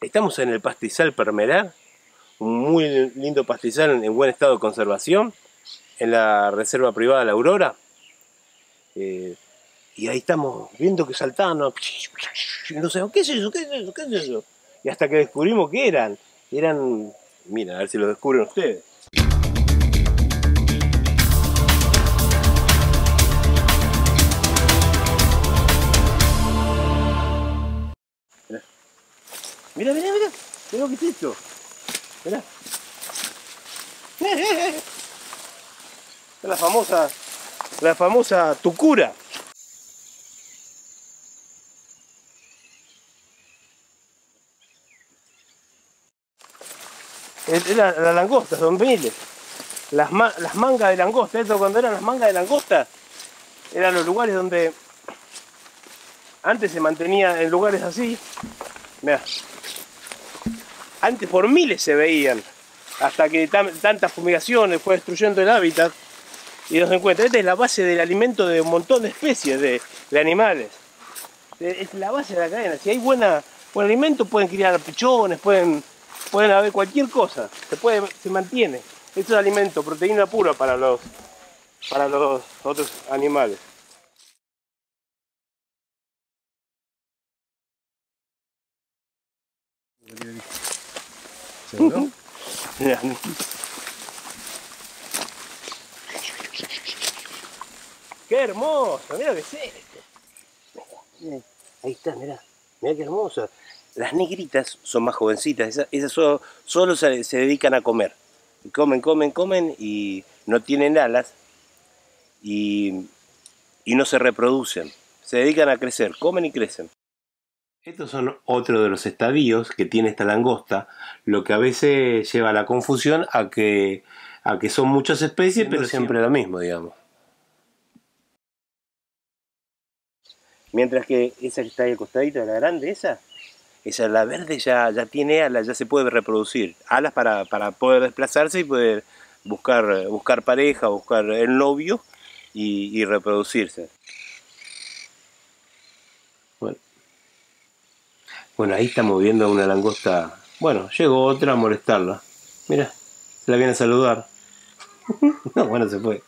Estamos en el pastizal Permerá, un muy lindo pastizal en buen estado de conservación, en la reserva privada La Aurora. Y ahí estamos viendo que saltaban, no sé, ¿qué es eso? ¿Qué es eso? ¿Qué es eso? Y hasta que descubrimos que eran, mira, a ver si lo descubren ustedes. Mirá, mirá, mirá, mirá lo que es esto. Mirá. Es la famosa tucura. Es la langosta, son miles. Las mangas de langosta, esto cuando eran las mangas de langosta, eran los lugares donde antes se mantenía en lugares así. Mirá. Antes por miles se veían, hasta que tantas fumigaciones fue destruyendo el hábitat y nos encuentra. Esta es la base del alimento de un montón de especies de animales. Es la base de la cadena. Si hay buen alimento pueden criar pichones, pueden haber cualquier cosa. Se mantiene. Esto es alimento, proteína pura para los otros animales. ¿No? ¡Qué hermoso! Mirá lo que es esto. Ahí está, mirá. Mirá qué hermoso. Las negritas son más jovencitas. Esas solo se dedican a comer. Comen y no tienen alas. Y no se reproducen. Se dedican a crecer. Comen y crecen. Estos son otro de los estadios que tiene esta langosta, lo que a veces lleva a la confusión a que son muchas especies, pero siempre lo mismo, digamos. Mientras que esa que está ahí al costadito, la grande, esa la verde ya tiene alas, ya se puede reproducir. Alas para poder desplazarse y poder buscar pareja, buscar el novio y reproducirse. Bueno, ahí estamos viendo a una langosta. Bueno, llegó otra a molestarla. Mirá, la viene a saludar. No, bueno, se fue.